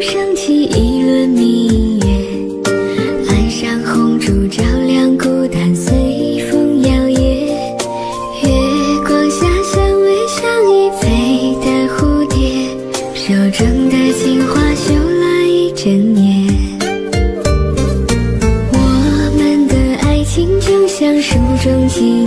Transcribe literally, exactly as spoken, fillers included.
升起一轮明月，岸上红烛照亮孤单，随风摇曳。月光下像尾上已飞的蝴蝶，手中的青花绣了一整夜。我们的爱情就像书中情。